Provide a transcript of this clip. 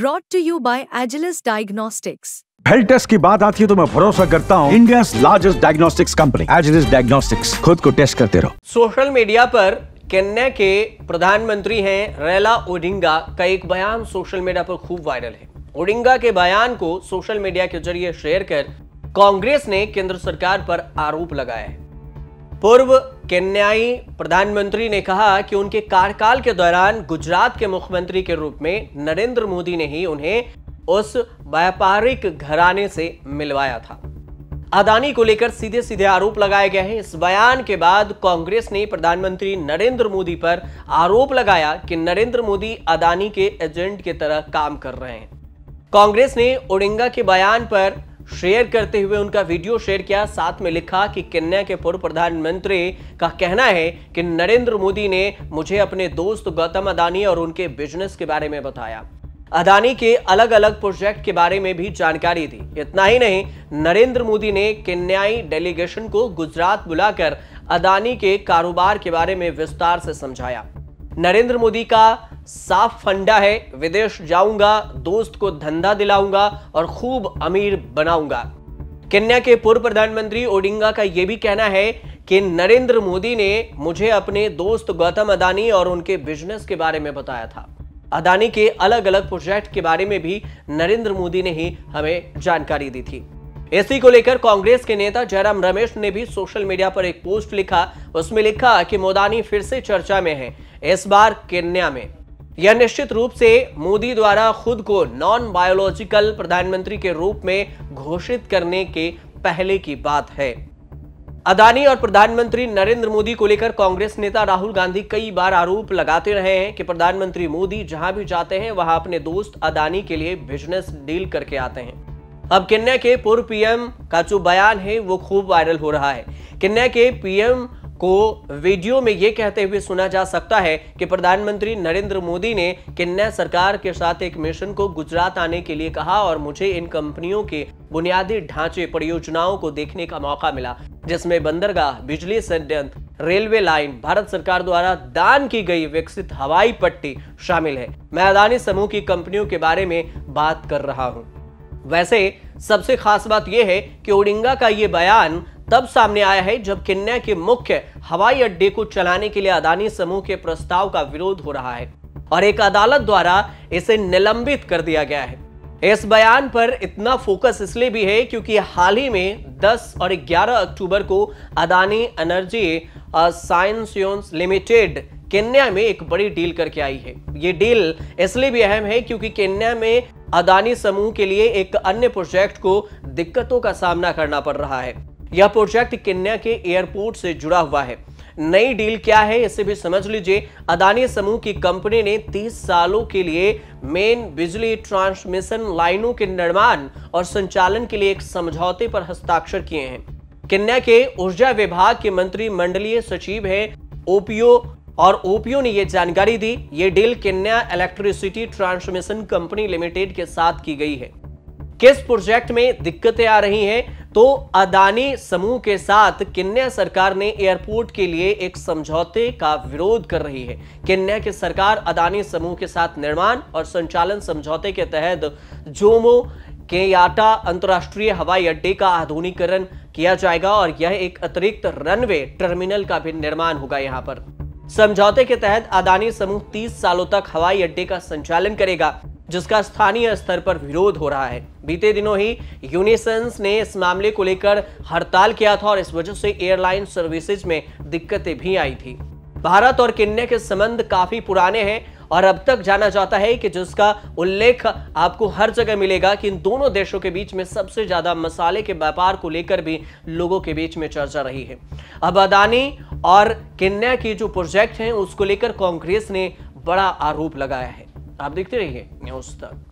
Brought to you by Agilus Diagnostics. Health test की बात आती है तो मैं भरोसा करता हूँ इंडिया की largest diagnostics company Agilus diagnostics. खुद को टेस्ट करते रहो। सोशल मीडिया पर केन्या के प्रधानमंत्री हैं रैला ओडिंगा का एक बयान सोशल मीडिया पर खूब वायरल है। ओडिंगा के बयान को सोशल मीडिया के जरिए शेयर कर कांग्रेस ने केंद्र सरकार पर आरोप लगाया है। पूर्व केन्याई प्रधानमंत्री ने कहा कि उनके कार्यकाल के दौरान गुजरात के मुख्यमंत्री के रूप में नरेंद्र मोदी ने ही उन्हें उस व्यापारिक घराने से मिलवाया था। अदानी को लेकर सीधे सीधे आरोप लगाए गए हैं। इस बयान के बाद कांग्रेस ने प्रधानमंत्री नरेंद्र मोदी पर आरोप लगाया कि नरेंद्र मोदी अदानी के एजेंट की तरह काम कर रहे हैं। कांग्रेस ने ओडिंगा के बयान पर शेयर करते हुए उनका वीडियो शेयर किया, साथ में लिखा कि केन्या के पूर्व प्रधानमंत्री का कहना है कि नरेंद्र मोदी ने मुझे अपने दोस्त गौतम अदानी और उनके बिजनेस के बारे में बताया, अदानी के अलग अलग प्रोजेक्ट के बारे में भी जानकारी दी। इतना ही नहीं, नरेंद्र मोदी ने केन्याई डेलीगेशन को गुजरात बुलाकर अदानी के कारोबार के बारे में विस्तार से समझाया। नरेंद्र मोदी का साफ फंडा है, विदेश जाऊंगा, दोस्त को धंधा दिलाऊंगा और खूब अमीर बनाऊंगा। केन्या के पूर्व प्रधानमंत्री ओडिंगा का यह भी कहना है कि नरेंद्र मोदी ने मुझे अपने दोस्त गौतम अदानी और उनके बिजनेस के बारे में बताया था, अदानी के अलग अलग प्रोजेक्ट के बारे में भी नरेंद्र मोदी ने ही हमें जानकारी दी थी। इसी को लेकर कांग्रेस के नेता जयराम रमेश ने भी सोशल मीडिया पर एक पोस्ट लिखा। उसमें लिखा कि मोदी फिर से चर्चा में हैं, इस बार केन्या में। यह निश्चित रूप से मोदी द्वारा खुद को नॉन बायोलॉजिकल प्रधानमंत्री के रूप में घोषित करने के पहले की बात है। अदानी और प्रधानमंत्री नरेंद्र मोदी को लेकर कांग्रेस नेता राहुल गांधी कई बार आरोप लगाते रहे हैं कि प्रधानमंत्री मोदी जहां भी जाते हैं वहां अपने दोस्त अदानी के लिए बिजनेस डील करके आते हैं। अब केन्या के पूर्व पीएम का जो बयान है वो खूब वायरल हो रहा है। केन्या के पीएम को वीडियो में ये कहते हुए सुना जा सकता है कि प्रधानमंत्री नरेंद्र मोदी ने केन्या सरकार के साथ एक मिशन को गुजरात आने के लिए कहा और मुझे इन कंपनियों के बुनियादी ढांचे परियोजनाओं को देखने का मौका मिला, जिसमें बंदरगाह, बिजली संयंत्र, रेलवे लाइन, भारत सरकार द्वारा दान की गई विकसित हवाई पट्टी शामिल है। मैं अदानी समूह की कंपनियों के बारे में बात कर रहा हूँ। वैसे सबसे खास बात यह है कि ओडिंगा का ये बयान तब सामने आया है जब केन्या के मुख्य हवाई अड्डे को चलाने के लिए अदानी समूह के प्रस्ताव का विरोध हो रहा है और एक अदालत द्वारा इसे निलंबित कर दिया गया है। इस बयान पर इतना फोकस इसलिए भी है क्योंकि हाल ही में 10 और 11 अक्टूबर को Adani energy science limited Kenya में एक बड़ी डील करके आई है। ये डील इसलिए भी अहम है क्योंकि केन्या में अदानी समूह के लिए एक अन्य प्रोजेक्ट को दिक्कतों का सामना करना पड़ रहा है। यह प्रोजेक्ट केन्या के एयरपोर्ट से जुड़ा हुआ है। नई डील क्या है इसे भी समझ लीजिए। अदानी समूह की कंपनी ने 30 सालों के लिए मेन बिजली ट्रांसमिशन लाइनों के निर्माण और संचालन के लिए एक समझौते पर हस्ताक्षर किए हैं। केन्या के ऊर्जा विभाग के मंत्रिमंडलीय सचिव हैं ओपीओ और ओपीओ ने यह जानकारी दी। ये deal Kenya electricity transmission company limited के साथ की गई है। किस प्रोजेक्ट में दिक्कतें आ रही हैं तो अदानी समूह के साथ केन्या सरकार ने एयरपोर्ट के लिए एक समझौते का विरोध कर रही है। केन्या की सरकार अदानी समूह के साथ निर्माण और संचालन समझौते के तहत जोमो केन्याटा अंतर्राष्ट्रीय हवाई अड्डे का आधुनिकीकरण किया जाएगा और यह एक अतिरिक्त रनवे टर्मिनल का भी निर्माण होगा। यहाँ पर समझौते के तहत अदानी समूह 30 सालों तक हवाई अड्डे का संचालन करेगा, जिसका स्थानीय स्तर पर विरोध हो रहा है। बीते दिनों ही यूनिसेंस ने इस मामले को लेकर हड़ताल किया था और इस वजह से एयरलाइन सर्विसेज में दिक्कतें भी आई थी। भारत और केन्या के संबंध काफी पुराने हैं और अब तक जाना जाता है कि जिसका उल्लेख आपको हर जगह मिलेगा कि इन दोनों देशों के बीच में सबसे ज्यादा मसाले के व्यापार को लेकर भी लोगों के बीच में चर्चा रही है। अब अदानी और केन्या की जो प्रोजेक्ट हैं उसको लेकर कांग्रेस ने बड़ा आरोप लगाया है। आप देखते रहिए न्यूज़ तक।